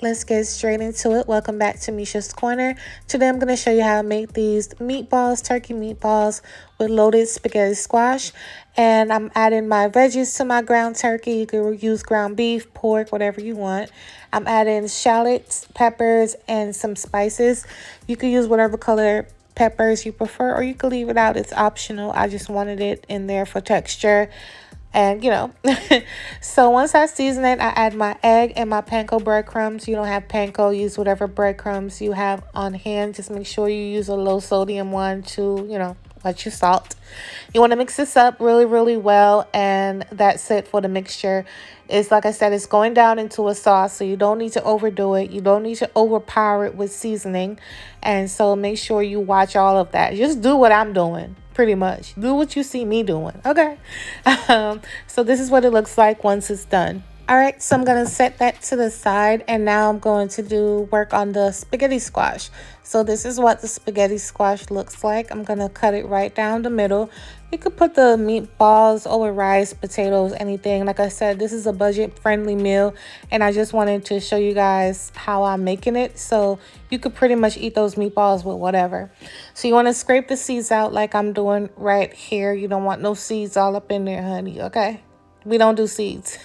Let's get straight into it. Welcome back to Misha's Corner. Today I'm going to show you how to make these meatballs, turkey meatballs with loaded spaghetti squash. And I'm adding my veggies to my ground turkey. You can use ground beef, pork, whatever you want. I'm adding shallots, peppers, and some spices. You can use whatever color peppers you prefer, or you can leave it out. It's optional. I just wanted it in there for texture. And you know, so once I season it, I add my egg and my panko breadcrumbs. You don't have panko, use whatever breadcrumbs you have on hand. Just make sure you use a low sodium one to, you know, watch your salt. You want to mix this up really, really well. And that's it for the mixture. It's like I said, it's going down into a sauce. So you don't need to overdo it. You don't need to overpower it with seasoning. And so make sure you watch all of that. Just do what I'm doing. Pretty much do what you see me doing, okay? So this is what it looks like once it's done. All right, so I'm gonna set that to the side, and now I'm going to do work on the spaghetti squash. So this is what the spaghetti squash looks like. I'm gonna cut it right down the middle. You could put the meatballs over rice, potatoes, anything. Like I said, this is a budget-friendly meal, and I just wanted to show you guys how I'm making it. So you could pretty much eat those meatballs with whatever. So you want to scrape the seeds out like I'm doing right here. You don't want no seeds all up in there, honey, okay? We don't do seeds.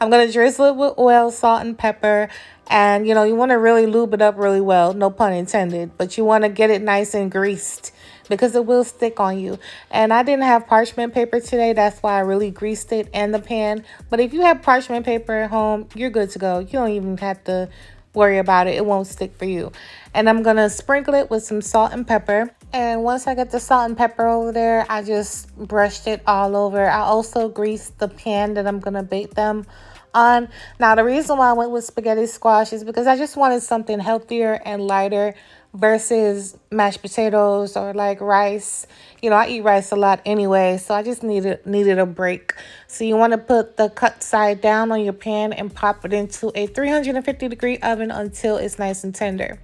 I'm going to drizzle it with oil, salt, and pepper. And, you know, you want to really lube it up really well. No pun intended. But you want to get it nice and greased, because it will stick on you. And I didn't have parchment paper today. That's why I really greased it and the pan. But if you have parchment paper at home, you're good to go. You don't even have to worry about it. It won't stick for you. And I'm going to sprinkle it with some salt and pepper. And once I get the salt and pepper over there, I just brushed it all over. I also greased the pan that I'm going to bake them on. Now, the reason why I went with spaghetti squash is because I just wanted something healthier and lighter versus mashed potatoes or like rice. You know, I eat rice a lot anyway, so I just needed a break. So you want to put the cut side down on your pan and pop it into a 350-degree oven until it's nice and tender.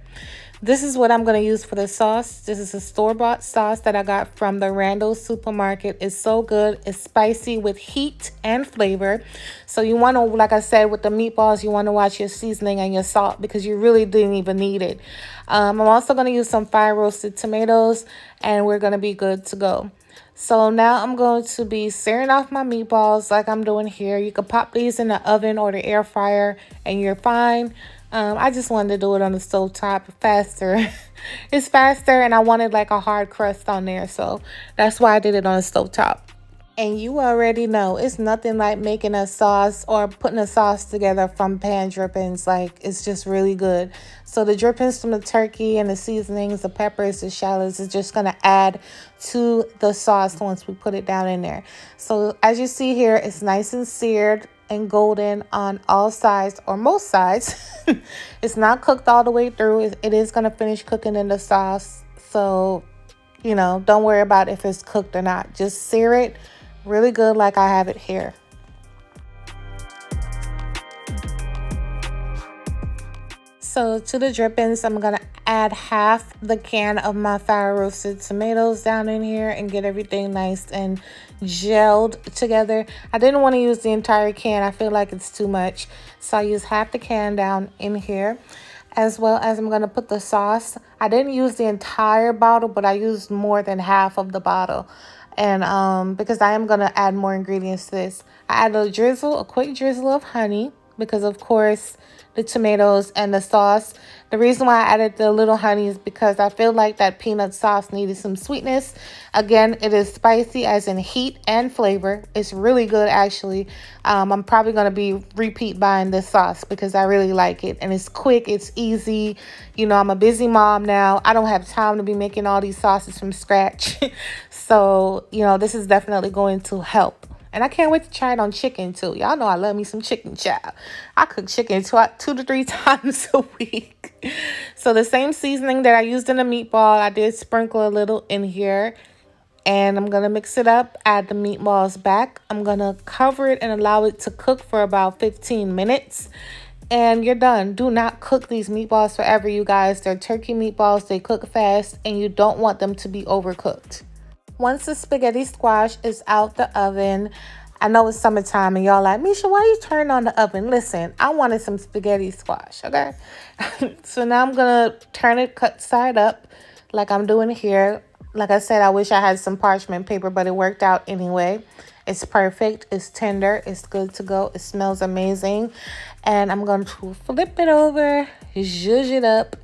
This is what I'm going to use for the sauce. This is a store-bought sauce that I got from the Randall's supermarket. It's so good. It's spicy with heat and flavor. So you want to, like I said, with the meatballs, you want to watch your seasoning and your salt, because you really didn't even need it. I'm also going to use some fire-roasted tomatoes, and we're going to be good to go. So now I'm going to be searing off my meatballs like I'm doing here. You can pop these in the oven or the air fryer, and you're fine. I just wanted to do it on the stove top faster. It's faster, and I wanted like a hard crust on there. So that's why I did it on the stove top. And you already know, it's nothing like making a sauce or putting a sauce together from pan drippings. Like, it's just really good. So the drippings from the turkey and the seasonings, the peppers, the shallots, is just going to add to the sauce once we put it down in there. So as you see here, it's nice and seared and golden on all sides, or most sides. It's not cooked all the way through. It is going to finish cooking in the sauce, so you know, don't worry about if it's cooked or not. Just sear it really good like I have it here. So to the drippings, I'm going to add half the can of my fire roasted tomatoes down in here and get everything nice and gelled together. I didn't want to use the entire can. I feel like it's too much. So I use half the can down in here, as well as I'm going to put the sauce. I didn't use the entire bottle, but I used more than half of the bottle. And because I am going to add more ingredients to this, I add a quick drizzle of honey, because of course the tomatoes and the sauce. The reason why I added the little honey is because I feel like that peanut sauce needed some sweetness. Again, it is spicy as in heat and flavor. It's really good, actually. I'm probably going to be repeat buying this sauce because I really like it. And it's quick. It's easy. You know, I'm a busy mom now. I don't have time to be making all these sauces from scratch. So, you know, this is definitely going to help. And I can't wait to try it on chicken, too. Y'all know I love me some chicken, child. I cook chicken two to three times a week. So the same seasoning that I used in the meatball, I did sprinkle a little in here. And I'm going to mix it up, add the meatballs back. I'm going to cover it and allow it to cook for about 15 minutes. and you're done. Do not cook these meatballs forever, you guys. They're turkey meatballs. They cook fast, and you don't want them to be overcooked. Once the spaghetti squash is out the oven, I know it's summertime and y'all like, Misha, why you turn on the oven? Listen, I wanted some spaghetti squash, okay? So now I'm gonna turn it cut side up like I'm doing here. Like I said, I wish I had some parchment paper, but it worked out anyway. It's perfect, it's tender, it's good to go, it smells amazing. And I'm going to flip it over, zhuzh it up,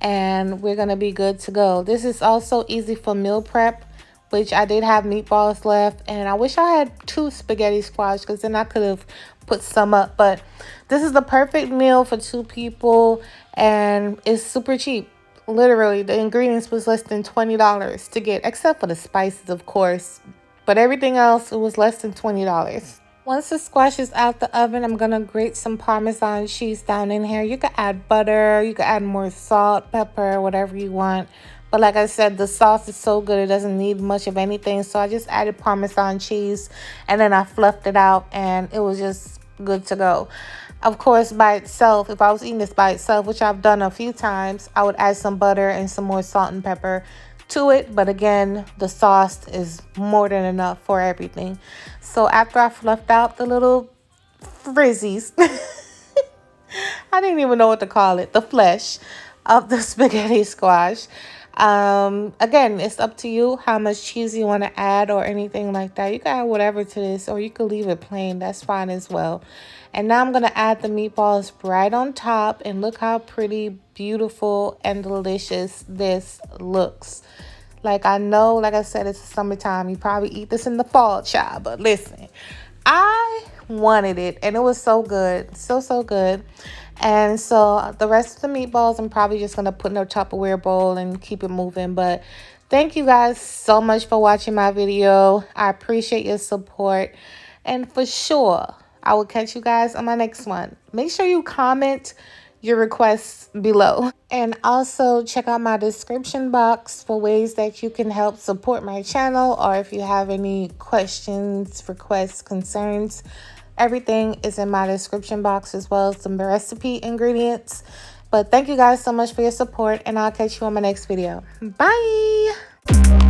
and we're gonna be good to go. This is also easy for meal prep, which I did have meatballs left, and I wish I had two spaghetti squash because then I could have put some up. But this is the perfect meal for two people, and it's super cheap. Literally, the ingredients was less than $20 to get, except for the spices, of course. But everything else, it was less than $20. Once the squash is out the oven, I'm gonna grate some Parmesan cheese down in here. You can add butter, you can add more salt, pepper, whatever you want. But like I said, the sauce is so good, it doesn't need much of anything. So I just added Parmesan cheese and then I fluffed it out and it was just good to go. Of course, by itself, if I was eating this by itself, which I've done a few times, I would add some butter and some more salt and pepper to it. But again, the sauce is more than enough for everything. So after I fluffed out the little frizzies, I didn't even know what to call it, the flesh of the spaghetti squash. Again, it's up to you how much cheese you want to add or anything like that. You can add whatever to this, or you can leave it plain. That's fine as well. And now I'm going to add the meatballs right on top, and look how pretty, beautiful, and delicious this looks. Like I know, like I said, it's summertime. You probably eat this in the fall, child, but listen, I wanted it, and it was so good. So good. And so the rest of the meatballs, I'm probably just going to put in a Tupperware bowl and keep it moving. But thank you guys so much for watching my video. I appreciate your support. And for sure, I will catch you guys on my next one. Make sure you comment your requests below. And also check out my description box for ways that you can help support my channel. Or if you have any questions, requests, concerns, everything is in my description box, as well as some recipe ingredients. But thank you guys so much for your support, and I'll catch you on my next video. Bye!